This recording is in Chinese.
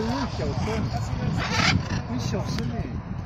小声，很小声哎。